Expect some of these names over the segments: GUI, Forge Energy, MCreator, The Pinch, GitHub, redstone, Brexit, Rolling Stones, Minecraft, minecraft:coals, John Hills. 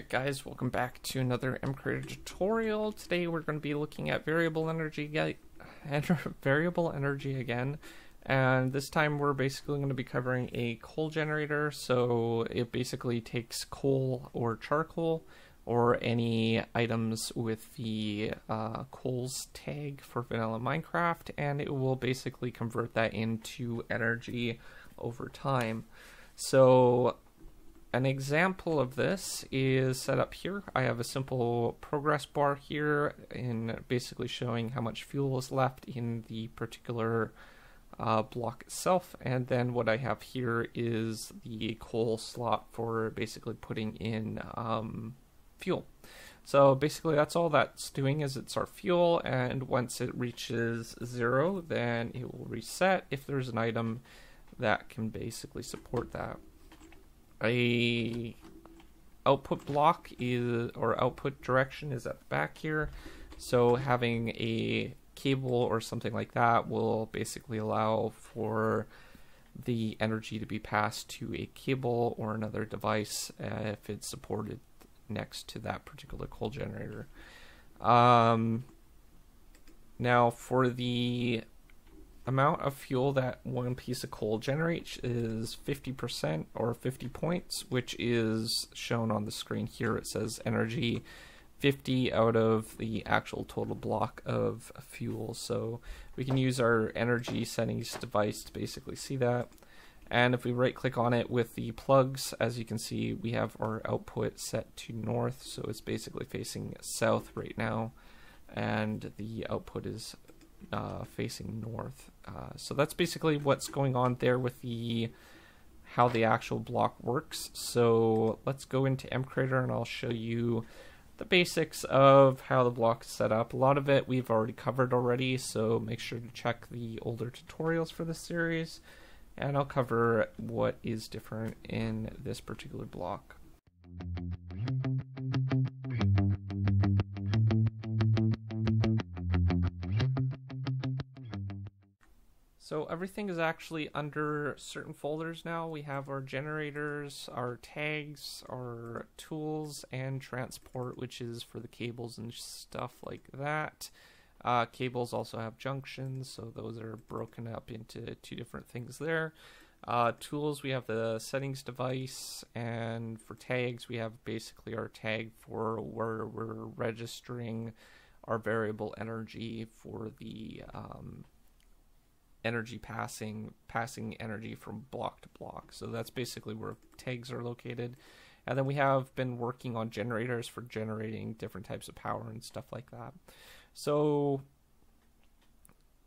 Alright guys, welcome back to another MCreator tutorial. Today we're going to be looking at variable energy again, and this time we're basically going to be covering a coal generator. So it basically takes coal or charcoal or any items with the coals tag for vanilla Minecraft, and it will basically convert that into energy over time. So an example of this is set up here. I have a simple progress bar here in basically showing how much fuel is left in the particular block itself, and then what I have here is the coal slot for basically putting in fuel. So basically that's all that's doing is it's our fuel, and once it reaches 0 then it will reset if there's an item that can basically support that. A output block is, or output direction is at the back here, so having a cable or something like that will basically allow for the energy to be passed to a cable or another device if it's supported next to that particular coal generator. Now for the amount of fuel that one piece of coal generates is 50% or 50 points, which is shown on the screen here. It says energy 50 out of the actual total block of fuel. So we can use our energy settings device to basically see that. And if we right click on it with the plugs, as you can see, we have our output set to north. So it's basically facing south right now, and the output is facing north. So that's basically what's going on there with the how the actual block works. So let's go into MCreator and I'll show you the basics of how the block is set up. A lot of it we've already covered already, so make sure to check the older tutorials for this series, and I'll cover what is different in this particular block. So everything is actually under certain folders now. We have our generators, our tags, our tools, and transport, which is for the cables and stuff like that. Cables also have junctions, so those are broken up into two different things there. Tools, we have the settings device, and for tags, we have basically our tag for where we're registering our variable energy for the energy passing energy from block to block. So that's basically where tags are located. And then we have been working on generators for generating different types of power and stuff like that. So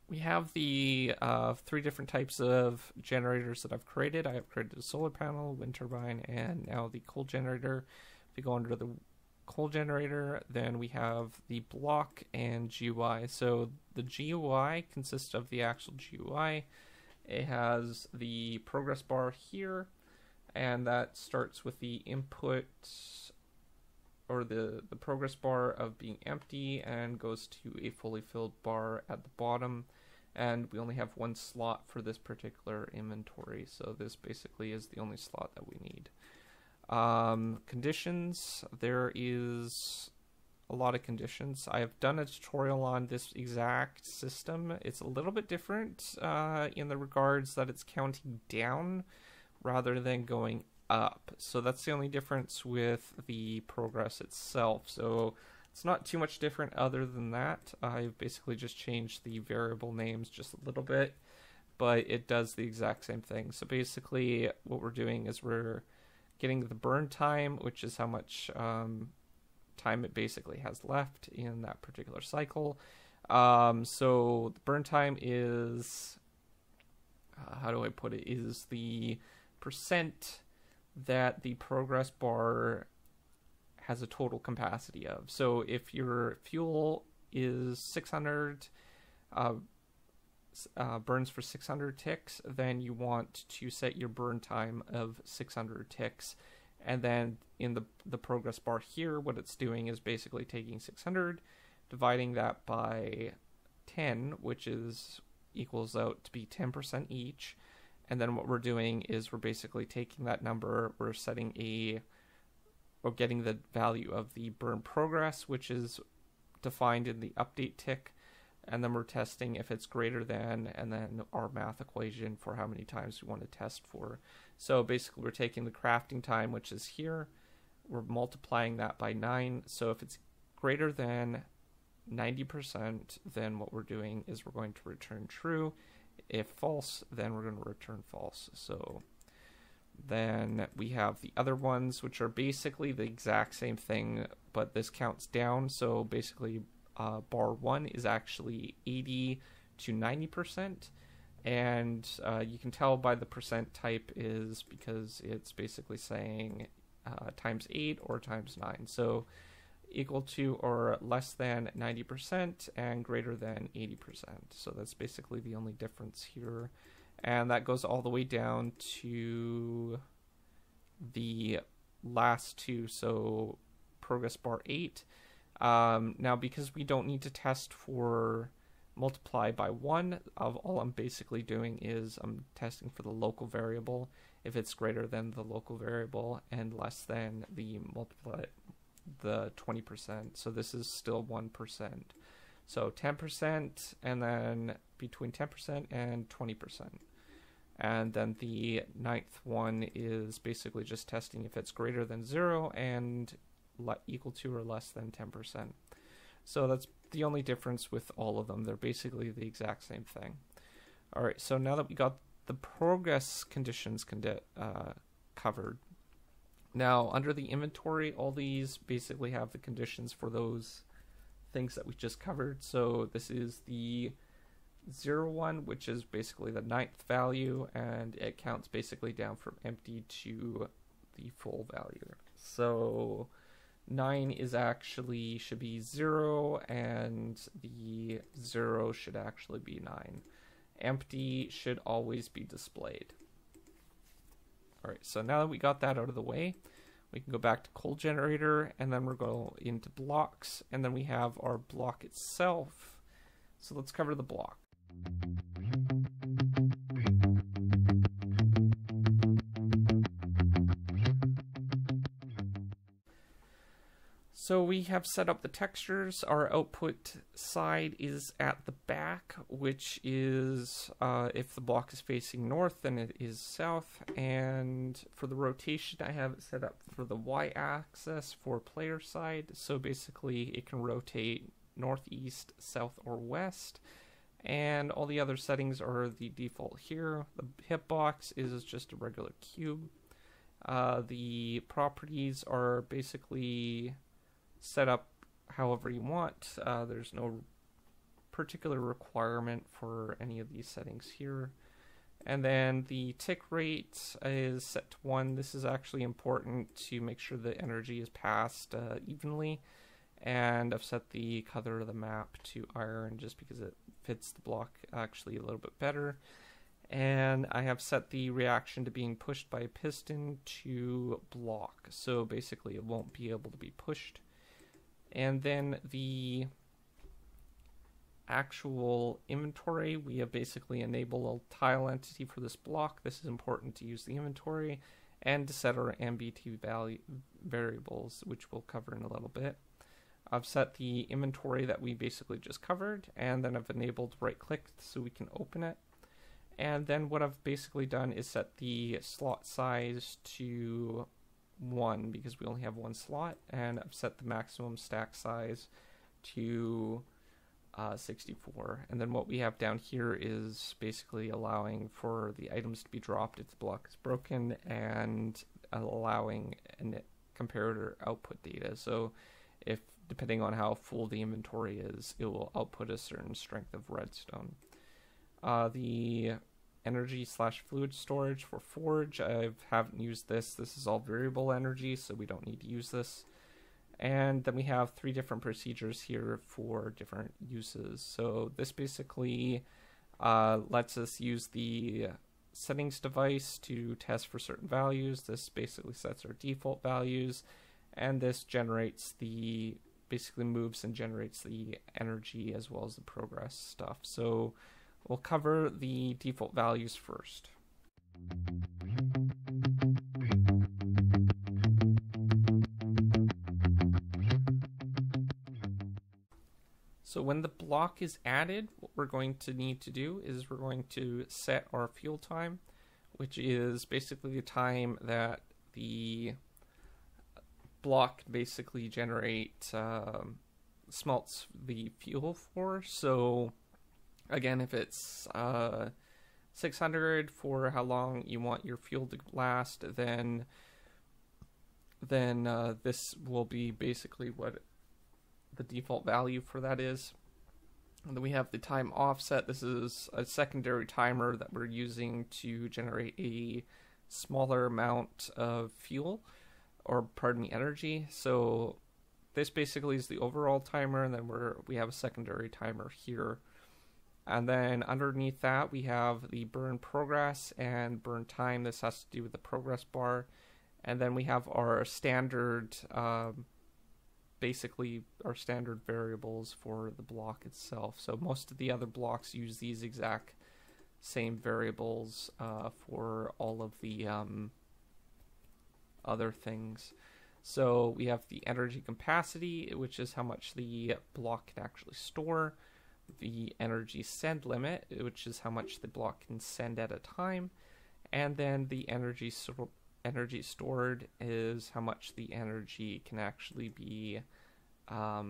we have the three different types of generators that I've created. I have created a solar panel, wind turbine, and now the coal generator. If we go under the coal generator, then we have the block and GUI. So the GUI consists of the actual GUI. It has the progress bar here, and that starts with the input or the progress bar of being empty and goes to a fully filled bar at the bottom. And we only have one slot for this particular inventory, so this basically is the only slot that we need. Conditions, there is a lot of conditions. I have done a tutorial on this exact system. It's a little bit different in the regards that it's counting down rather than going up. So that's the only difference with the progress itself. So it's not too much different other than that. I've basically just changed the variable names just a little bit, but it does the exact same thing. So basically what we're doing is we're getting the burn time, which is how much time it basically has left in that particular cycle. So the burn time is, how do I put it, is the percent that the progress bar has a total capacity of. So if your fuel is 600, burns for 600 ticks, then you want to set your burn time of 600 ticks. And then in the progress bar here, what it's doing is basically taking 600, dividing that by 10, which is equals out to be 10% each. And then what we're doing is we're basically taking that number, we're setting a we're getting the value of the burn progress, which is defined in the update tick, and then we're testing if it's greater than, and then our math equation for how many times we want to test for. So basically we're taking the crafting time, which is here, we're multiplying that by 9. So if it's greater than 90%, then what we're doing is we're going to return true. If false, then we're going to return false. So then we have the other ones, which are basically the exact same thing, but this counts down. So basically bar 1 is actually 80 to 90%, and you can tell by the percent type is because it's basically saying times 8 or times 9. So equal to or less than 90% and greater than 80%. So that's basically the only difference here. And that goes all the way down to the last two, so progress bar 8. Now, because we don't need to test for multiply by 1, all I'm basically doing is I'm testing for the local variable if it's greater than the local variable and less than the multiply the 20%. So this is still 1%. So 10%, and then between 10% and 20%. And then the 9th one is basically just testing if it's greater than 0 and equal to or less than 10%. So that's the only difference with all of them. They're basically the exact same thing. All right, so now that we got the progress conditions covered, now under the inventory, all these basically have the conditions for those things that we just covered. So this is the 0 1, which is basically the 9th value, and it counts basically down from empty to the full value. So 9 is actually should be 0, and the 0 should actually be 9. Empty should always be displayed. All right, so now that we got that out of the way, we can go back to coal generator, and then we're going into blocks, and then we have our block itself. So let's cover the block. So we have set up the textures. Our output side is at the back, which is if the block is facing north, then it is south. And for the rotation, I have it set up for the y-axis for player side. So basically it can rotate northeast, south, or west. And all the other settings are the default here. The hitbox is just a regular cube. The properties are basically set up however you want. There's no particular requirement for any of these settings here. And then the tick rate is set to 1. This is actually important to make sure the energy is passed evenly. And I've set the color of the map to iron just because it fits the block actually a little bit better. And I have set the reaction to being pushed by a piston to block. So basically it won't be able to be pushed. And then the actual inventory, we have basically enabled a tile entity for this block. This is important to use the inventory and to set our MBT value variables, which we'll cover in a little bit. I've set the inventory that we basically just covered, and then I've enabled right click so we can open it. And then what I've basically done is set the slot size to 1 because we only have 1 slot, and I've set the maximum stack size to 64. And then what we have down here is basically allowing for the items to be dropped if the block is broken and allowing a comparator output data. So if depending on how full the inventory is, it will output a certain strength of redstone. The energy / fluid storage for forge, I haven't used this. This is all variable energy, so we don't need to use this. And then we have 3 different procedures here for different uses. So this basically lets us use the settings device to test for certain values. This basically sets our default values, and this generates the basically moves and generates the energy as well as the progress stuff. So we'll cover the default values first. So when the block is added, what we're going to need to do is we're going to set our fuel time, which is basically the time that the block basically generates smelts the fuel for. So again, if it's 600 for how long you want your fuel to last, then this will be basically what the default value for that is. And then we have the time offset. This is a secondary timer that we're using to generate a smaller amount of fuel, or pardon me, energy. So this basically is the overall timer, and then we have a secondary timer here. And then underneath that we have the burn progress and burn time. This has to do with the progress bar. And then we have our standard basically our standard variables for the block itself. So most of the other blocks use these exact same variables for all of the other things. So we have the energy capacity, which is how much the block can actually store, the energy send limit, which is how much the block can send at a time, and then the energy stored is how much the energy can actually be, how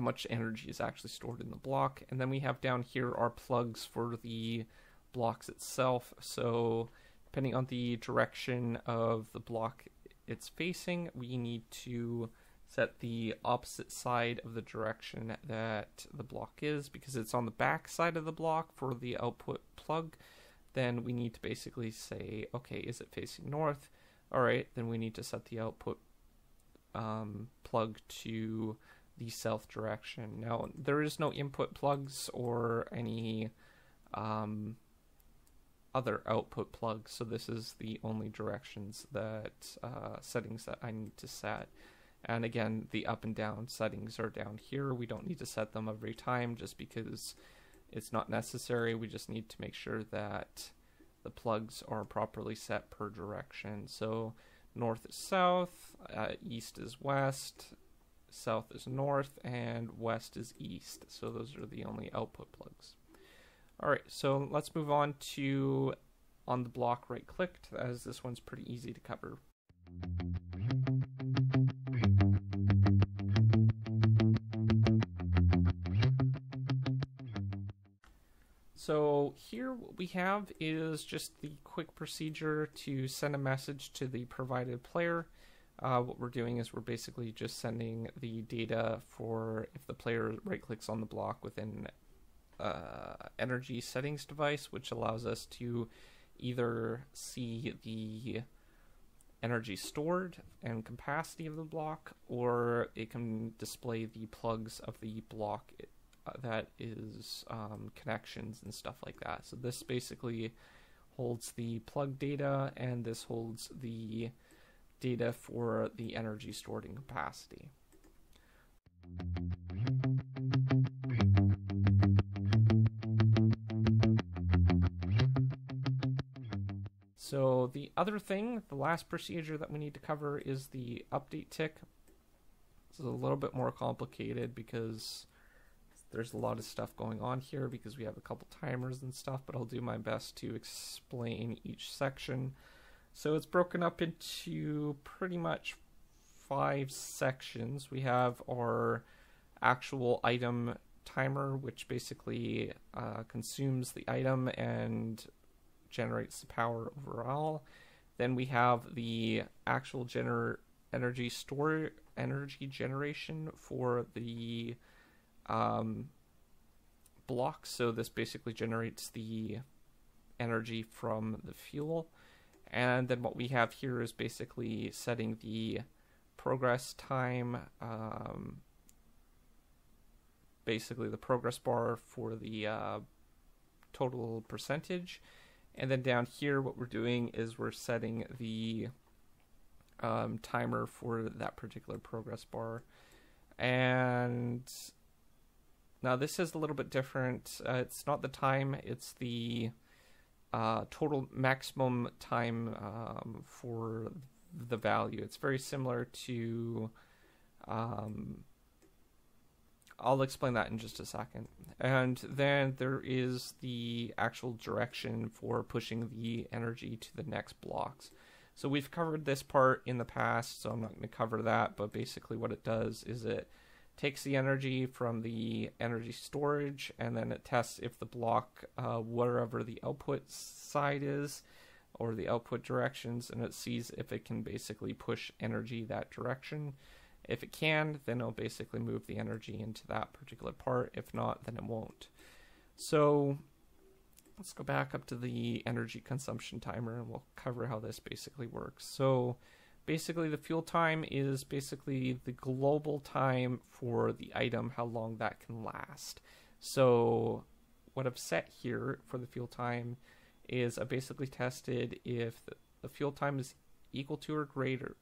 much energy is actually stored in the block. And then we have down here our plugs for the blocks itself. So depending on the direction of the block it's facing, we need to set the opposite side of the direction that the block is. Because it's on the back side of the block for the output plug, then we need to basically say, okay, is it facing north? All right, then we need to set the output plug to the south direction. Now, there is no input plugs or any other output plugs, so this is the only directions that settings that I need to set. And again, the up and down settings are down here. We don't need to set them every time just because it's not necessary. We just need to make sure that the plugs are properly set per direction. So north is south, east is west, south is north, and west is east. So those are the only output plugs. All right, so let's move on to on the block right clicked, as this one's pretty easy to cover. So here what we have is just the quick procedure to send a message to the provided player. What we're doing is we're basically just sending the data for if the player right clicks on the block within energy settings device, which allows us to either see the energy stored and capacity of the block, or it can display the plugs of the block itself. That is connections and stuff like that. So this basically holds the plug data, and this holds the data for the energy stored in capacity. So the other thing, the last procedure that we need to cover is the update tick. This is a little bit more complicated because there's a lot of stuff going on here, because we have a couple timers and stuff, but I'll do my best to explain each section. So it's broken up into pretty much 5 sections. We have our actual item timer, which basically consumes the item and generates the power overall. Then we have the actual energy generation for the block. So this basically generates the energy from the fuel. And then what we have here is basically setting the progress time, basically the progress bar for the total percentage. And then down here what we're doing is we're setting the timer for that particular progress bar. And now this is a little bit different. It's not the time, it's the total maximum time for the value. It's very similar to I'll explain that in just a second. And then there is the actual direction for pushing the energy to the next blocks. So we've covered this part in the past, so I'm not going to cover that, but basically what it does is it takes the energy from the energy storage, and then it tests if the block, wherever the output side is, or the output directions, and it sees if it can basically push energy that direction. If it can, then it'll basically move the energy into that particular part. If not, then it won't. So let's go back up to the energy consumption timer, and we'll cover how this basically works. So basically the fuel time is basically the global time for the item, how long that can last. So what I've set here for the fuel time is I basically tested if the fuel time is equal to or greater,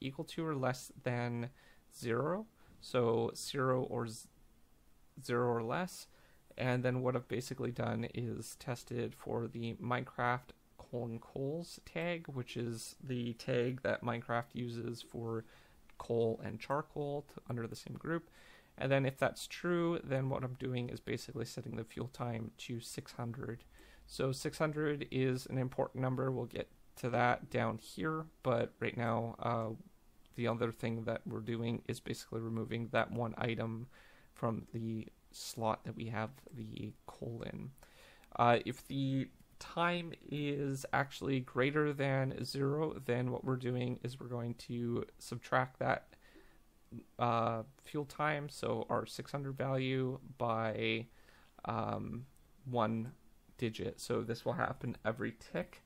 equal to or less than 0, so 0 or less. And then what I've basically done is tested for the Minecraft /coals tag, which is the tag that Minecraft uses for coal and charcoal under the same group. And then if that's true, then what I'm doing is basically setting the fuel time to 600. So 600 is an important number. We'll get to that down here, but right now the other thing that we're doing is basically removing that one item from the slot that we have the coal in. If the time is actually greater than 0, then what we're doing is we're going to subtract that fuel time, so our 600 value, by one digit. So this will happen every tick,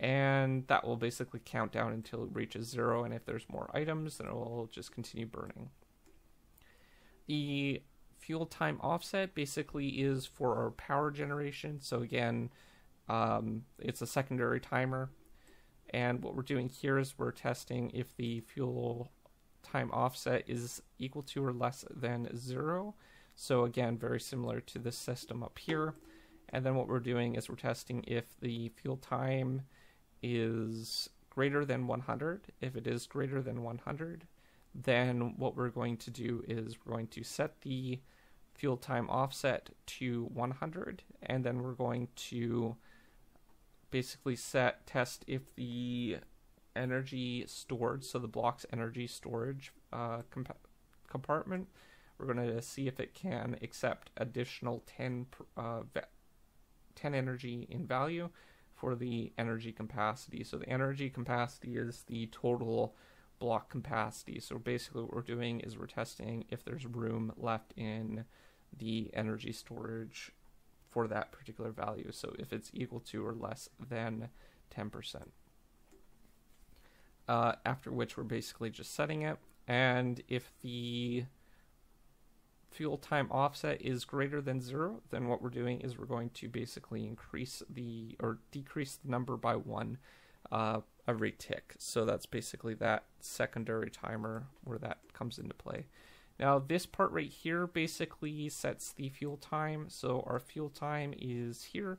and that will basically count down until it reaches 0, and if there's more items, then it will just continue burning. The fuel time offset basically is for our power generation, so again, it's a secondary timer, and what we're doing here is we're testing if the fuel time offset is equal to or less than 0, so again, very similar to this system up here. And then what we're doing is we're testing if the fuel time is greater than 100. If it is greater than 100, then what we're going to do is we're going to set the fuel time offset to 100, and then we're going to basically test if the energy storage, so the block's energy storage compartment, we're going to see if it can accept additional 10 energy in value for the energy capacity. So the energy capacity is the total block capacity. So basically what we're doing is we're testing if there's room left in the energy storage for that particular value. So if it's equal to or less than 10%. After which we're basically just setting it. And if the fuel time offset is greater than 0, then what we're doing is we're going to basically increase the, or decrease the number by 1 every tick. So that's basically that secondary timer where that comes into play. Now this part right here basically sets the fuel time. So our fuel time is here,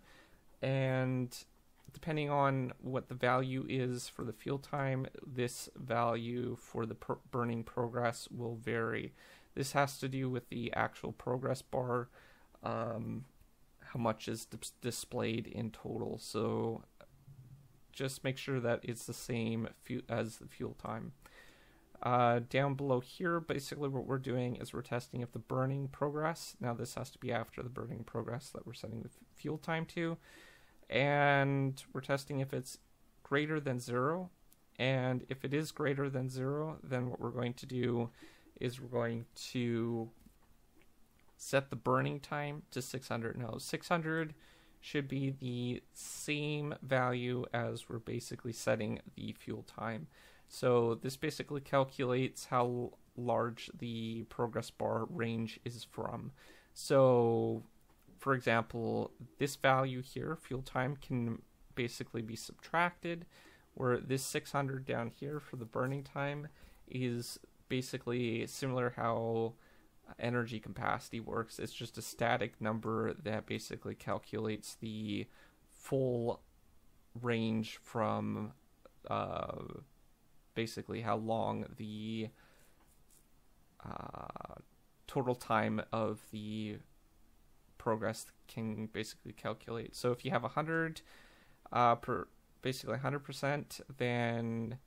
and depending on what the value is for the fuel time, this value for the burning progress will vary. This has to do with the actual progress bar, how much is displayed in total. So just make sure that it's the same as the fuel time. Down below here, basically what we're doing is we're testing if the burning progress, now this has to be after the burning progress that we're setting the fuel time to, and we're testing if it's greater than 0, and if it is greater than 0, then what we're going to do is we're going to set the burning time to 600. No, 600 should be the same value as we're basically setting the fuel time. So this basically calculates how large the progress bar range is from. So for example, this value here, fuel time, can basically be subtracted, where this 600 down here for the burning time is basically similar how energy capacity works. It's just a static number that basically calculates the full range from basically how long the total time of the progress can basically calculate. So if you have 100 per basically 100%, then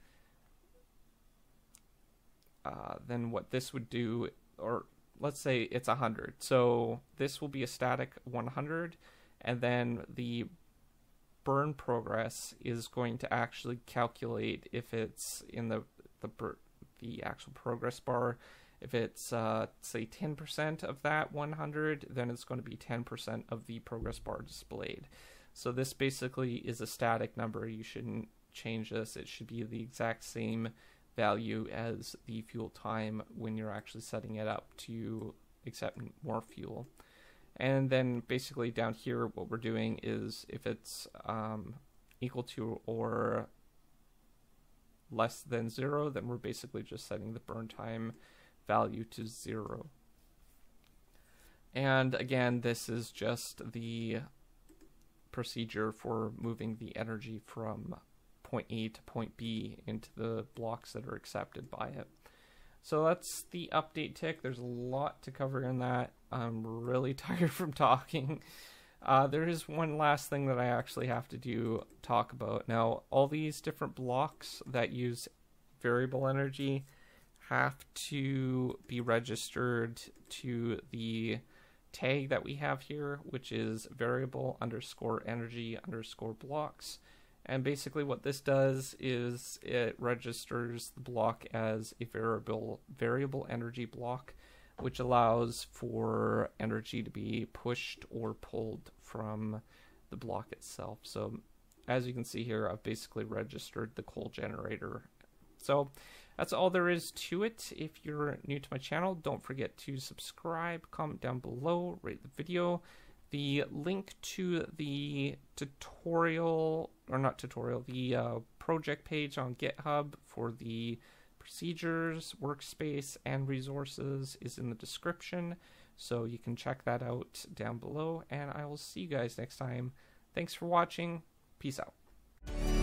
what this would do, or let's say it's 100. So this will be a static 100, and then the burn progress is going to actually calculate if it's in the actual progress bar. If it's say 10% of that 100, then it's going to be 10% of the progress bar displayed. So this basically is a static number. You shouldn't change this. It should be the exact same value as the fuel time when you're actually setting it up to accept more fuel. And then basically down here, what we're doing is if it's equal to or less than 0, then we're basically just setting the burn time value to 0. And again, this is just the procedure for moving the energy from point A to point B into the blocks that are accepted by it. So that's the update tick. There's a lot to cover in that. I'm really tired from talking. There is one last thing that I actually have to talk about. Now, all these different blocks that use variable energy have to be registered to the tag that we have here, which is variable_energy_blocks. And basically what this does is it registers the block as a variable energy block, which allows for energy to be pushed or pulled from the block itself. So as you can see here, I've basically registered the coal generator. So that's all there is to it. If you're new to my channel, don't forget to subscribe, comment down below, rate the video. The link to the tutorial, or not tutorial, the project page on GitHub for the procedures, workspace, and resources is in the description, so you can check that out down below, and I will see you guys next time. Thanks for watching. Peace out.